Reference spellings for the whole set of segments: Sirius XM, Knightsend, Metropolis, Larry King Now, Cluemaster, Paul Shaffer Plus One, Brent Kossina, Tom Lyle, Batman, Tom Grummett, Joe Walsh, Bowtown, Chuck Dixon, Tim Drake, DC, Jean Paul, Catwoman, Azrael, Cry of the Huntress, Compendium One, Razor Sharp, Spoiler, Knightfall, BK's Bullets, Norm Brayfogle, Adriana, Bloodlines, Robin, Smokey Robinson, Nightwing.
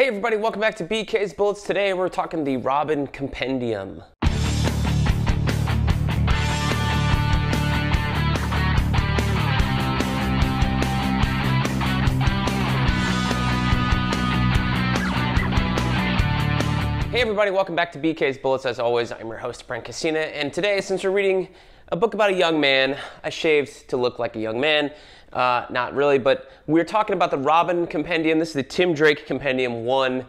Hey everybody, welcome back to BK's Bullets. Today we're talking the Robin Compendium. Hey everybody, welcome back to BK's Bullets. As always, I'm your host, Brent Kossina, and today, since we're reading a book about a young man, I shaved to look like a young man. Not really, but we're talking about the Robin Compendium. This is the Tim Drake Compendium 1.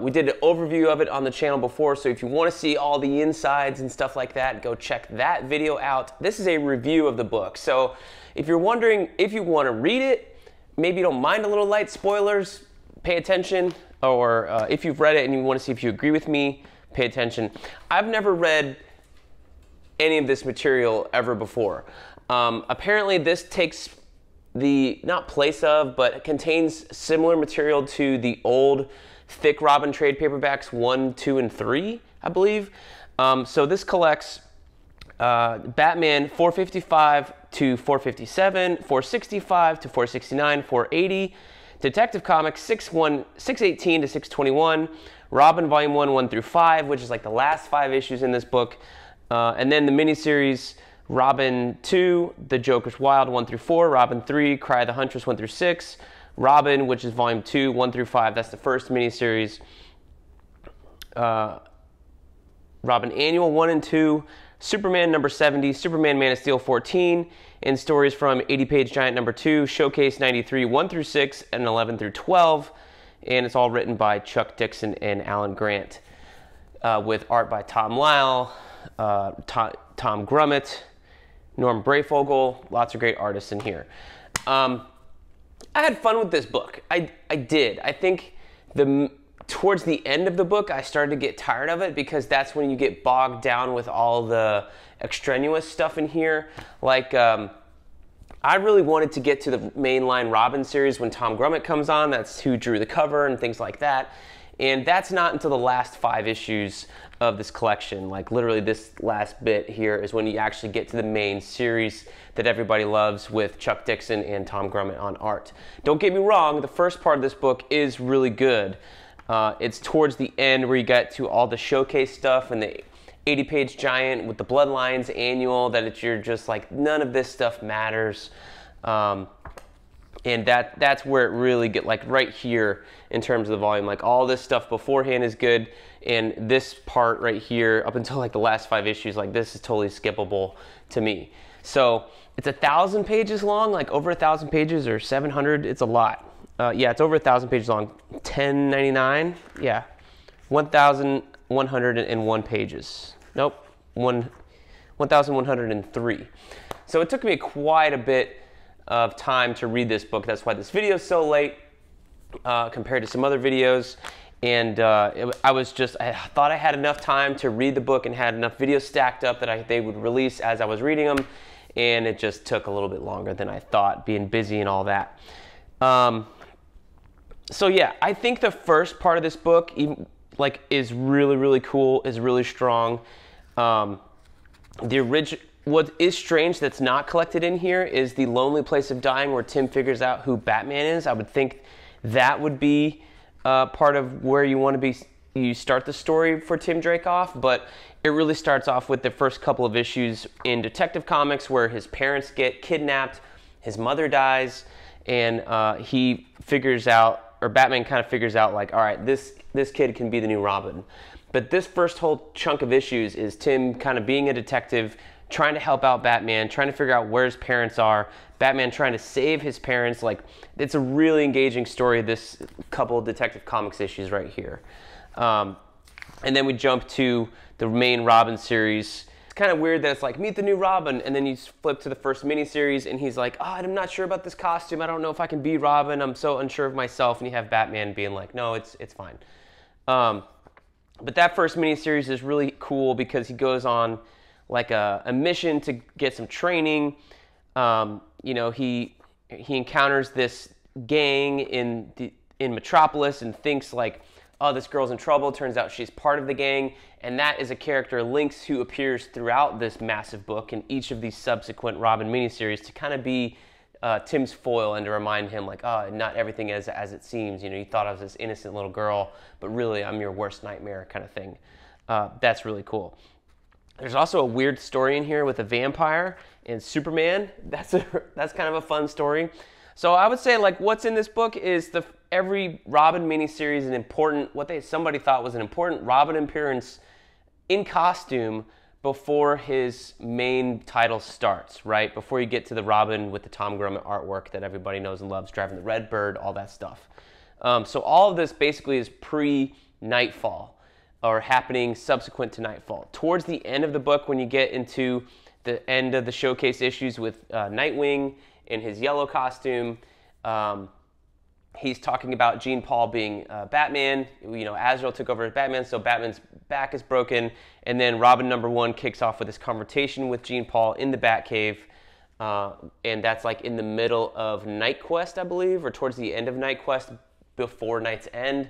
We did an overview of it on the channel before, so if you want to see all the insides and stuff like that, go check that video out. This is a review of the book. So if you're wondering if you want to read it, maybe you don't mind a little light spoilers, pay attention. Or if you've read it and you want to see if you agree with me, pay attention. I've never read any of this material ever before. Apparently this takes the, not place of, but contains similar material to the old thick Robin trade paperbacks 1, 2, and 3, I believe. So this collects Batman 455 to 457, 465 to 469, 480, Detective Comics 618 to 621, Robin Volume 1, 1 through 5, which is like the last 5 issues in this book. And then the miniseries Robin 2, The Joker's Wild 1 through 4, Robin 3, Cry of the Huntress 1 through 6, Robin, which is Volume 2, 1 through 5. That's the first miniseries. Robin Annual 1 and 2, Superman number 70, Superman Man of Steel 14, and stories from 80-Page Giant number 2, Showcase 93, 1 through 6, and 11 through 12. And it's all written by Chuck Dixon and Alan Grant, with art by Tom Lyle, Tom Grummett, Norm Brayfogle, lots of great artists in here. I had fun with this book. I did. I think towards the end of the book, I started to get tired of it because that's when you get bogged down with all the extraneous stuff in here. Like, I really wanted to get to the mainline Robin series when Tom Grummett comes on. That's who drew the cover and things like that. And that's not until the last 5 issues of this collection. Like literally this last bit here is when you actually get to the main series that everybody loves with Chuck Dixon and Tom Grummett on art. Don't get me wrong, the first part of this book is really good. It's towards the end where you get to all the showcase stuff and the 80-Page Giant with the Bloodlines annual that you're just like, none of this stuff matters. And that's where it really gets, like right here in terms of the volume, like all this stuff beforehand is good. And this part right here up until like the last 5 issues, like this is totally skippable to me. So it's 1,000 pages long, like over 1,000 pages or 700. It's a lot. Yeah, it's over 1,000 pages long, 1099. Yeah, 1,101 pages. Nope, 1,103. So it took me quite a bit of time to read this book. That's why this video is so late compared to some other videos. And I thought I had enough time to read the book and had enough videos stacked up that they would release as I was reading them. And it just took a little bit longer than I thought, being busy and all that. So yeah, I think the first part of this book is really, really cool, is really strong. What is strange that's not collected in here is The Lonely Place of Dying, where Tim figures out who Batman is. I would think that would be part of where you want to be. You start the story for Tim Drake off, but it really starts off with the first couple of issues in Detective Comics where his parents get kidnapped, his mother dies, and he figures out, or Batman kind of figures out, like, all right, this kid can be the new Robin. But this first whole chunk of issues is Tim kind of being a detective, trying to help out Batman, trying to figure out where his parents are, Batman trying to save his parents. Like, it's a really engaging story, this couple of Detective Comics issues right here. And then we jump to the main Robin series. It's kind of weird that it's like, meet the new Robin, and then you flip to the first miniseries, and he's like, oh, I'm not sure about this costume. I don't know if I can be Robin. I'm so unsure of myself. And you have Batman being like, no, it's fine. But that first miniseries is really cool because he goes on like a mission to get some training. You know, he encounters this gang in Metropolis and thinks like, oh, this girl's in trouble. Turns out she's part of the gang, and that is a character, Lynx, who appears throughout this massive book and each of these subsequent Robin miniseries to kind of be Tim's foil and to remind him, like, oh, not everything is as it seems. You know, you thought I was this innocent little girl, but really I'm your worst nightmare kind of thing. That's really cool. There's also a weird story in here with a vampire and Superman. That's kind of a fun story. So I would say, like, what's in this book is every Robin miniseries an important, somebody thought was an important Robin appearance in costume before his main title starts, right? Before you get to the Robin with the Tom Grummett artwork that everybody knows and loves, driving the red bird, all that stuff. So all of this basically is pre-Nightfall or happening subsequent to Nightfall. Towards the end of the book, when you get into the end of the showcase issues with Nightwing in his yellow costume, he's talking about Jean Paul being Batman. You know, Azrael took over as Batman, so Batman's back is broken. And then Robin #1 kicks off with this confrontation with Jean Paul in the Batcave. And that's like in the middle of Night Quest, I believe, or towards the end of Night Quest before Night's End.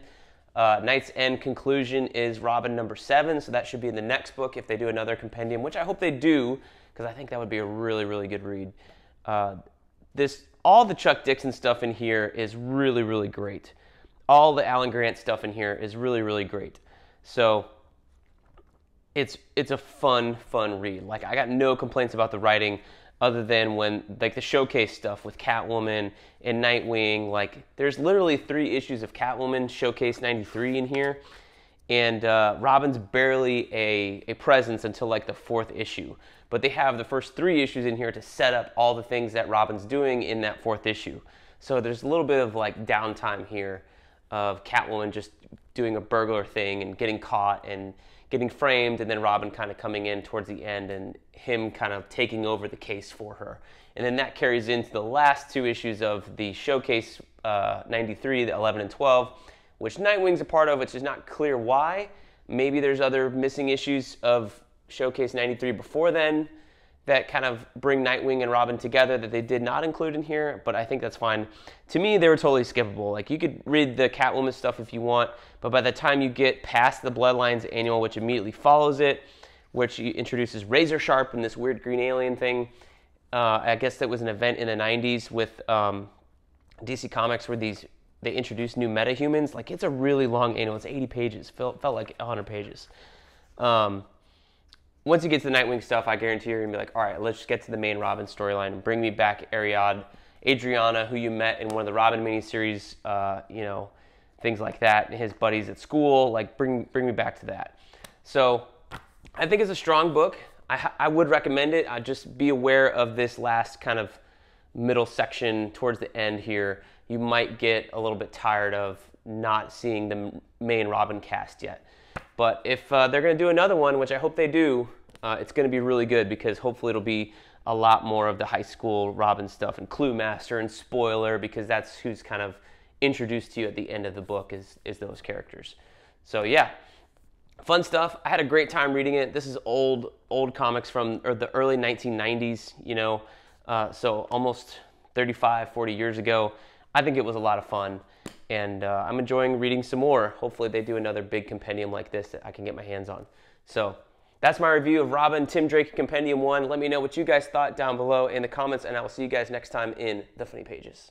Night's End conclusion is Robin #7, so that should be in the next book if they do another compendium, which I hope they do, because I think that would be a really, really good read. All the Chuck Dixon stuff in here is really, really great. All the Alan Grant stuff in here is really, really great. So it's a fun, fun read. Like, I got no complaints about the writing other than when, like, the showcase stuff with Catwoman and Nightwing. Like, there's literally 3 issues of Catwoman Showcase 93 in here. And Robin's barely a presence until, like, the 4th issue. But they have the first 3 issues in here to set up all the things that Robin's doing in that 4th issue. So there's a little bit of, like, downtime here of Catwoman just doing a burglar thing and getting caught and getting framed, and then Robin kind of coming in towards the end and him kind of taking over the case for her. And then that carries into the last 2 issues of the Showcase 93, the 11 and 12, which Nightwing's a part of, which is not clear why. Maybe there's other missing issues of Showcase 93 before then that kind of bring Nightwing and Robin together that they did not include in here, but I think that's fine. To me, they were totally skippable. Like, you could read the Catwoman stuff if you want, but by the time you get past the Bloodlines annual, which immediately follows it, which introduces Razor Sharp and this weird green alien thing, I guess that was an event in the 90s with DC Comics where they introduced new metahumans. Like, it's a really long annual. It's 80 pages. Felt like 100 pages. Once you get to the Nightwing stuff, I guarantee you're going to be like, all right, let's just get to the main Robin storyline and bring me back Adriana, who you met in one of the Robin miniseries, you know, things like that, and his buddies at school. Like, bring me back to that. So I think it's a strong book. I would recommend it. I'd just be aware of this last kind of middle section towards the end here. You might get a little bit tired of not seeing the main Robin cast yet. But if they're going to do another one, which I hope they do, it's going to be really good, because hopefully it'll be a lot more of the high school Robin stuff and Cluemaster and Spoiler, because that's who's kind of introduced to you at the end of the book is those characters. So yeah, fun stuff. I had a great time reading it. This is old comics from the early 1990s, you know, so almost 35, 40 years ago. I think it was a lot of fun, and I'm enjoying reading some more. Hopefully they do another big compendium like this that I can get my hands on. So that's my review of Robin, Tim Drake, Compendium 1. Let me know what you guys thought down below in the comments, and I will see you guys next time in The Funny Pages.